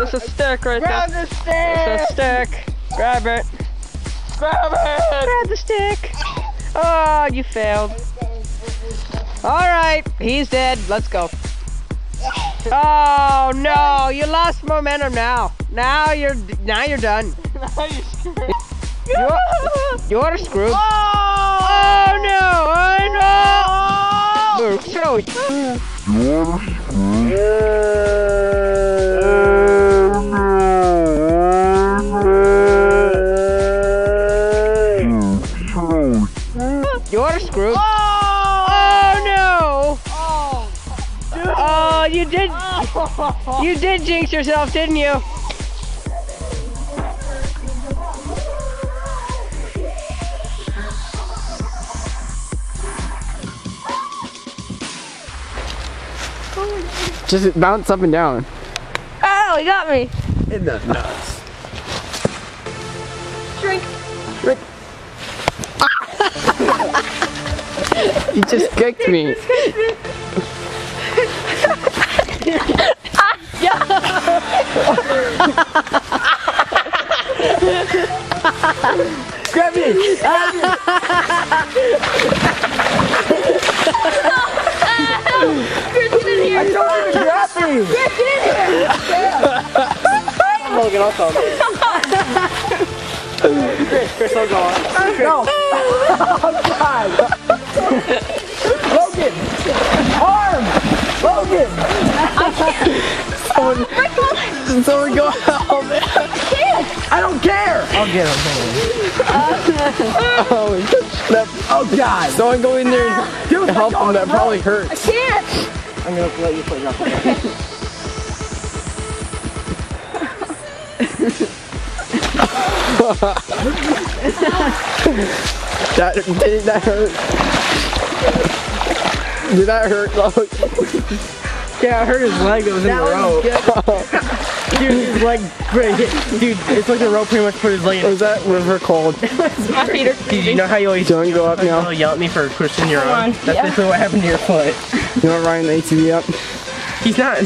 That's a stick right Grab there. Grab the stick! That's a stick. Grab it. Grab it! Grab the stick. Oh, you failed. Alright, he's dead. Let's go. Oh no, you lost momentum now. Now you're done. Now you're screwed. You're screwed. Oh no! Oh no! So you're screwed. You're screwed. Oh, you did. Oh. You did jinx yourself, didn't you? Just bounce up and down. Oh, he got me. In the nuts. Shrink. Shrink. You just kicked me. Grab me! Christian in here! I don't even grab me! Christian in here! I'm Logan, I'll call you. Chris, I'll go on. No! Oh God! Logan! Arm! Logan! Someone go help! I don't care! I'll get him. Oh God. Someone go in there and help him. That probably hurts. I can't. I'm going to let you play rough. Did that hurt? Did that hurt? Yeah, I hurt his leg. It was in the row. Dude, his leg, dude, it's like the rope pretty much put his leg in. Was that river cold? Dude, you know how you always don't go up now? You yell at me for twisting your arm. That's literally what happened to your foot. You want Ryan the ATV up? He's not.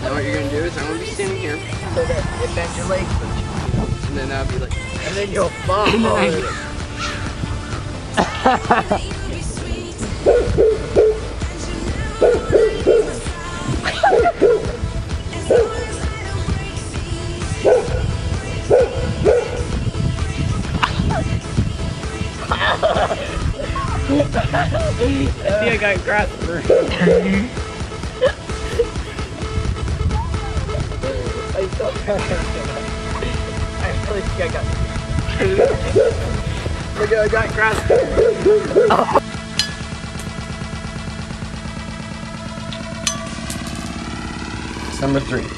Now what you're gonna do is I'm gonna be standing here so that it bends your legs, and then I'll be like, and then you'll fall over. I think I got grass for. I really think I got it. Look, I got grass. Oh. Number 3.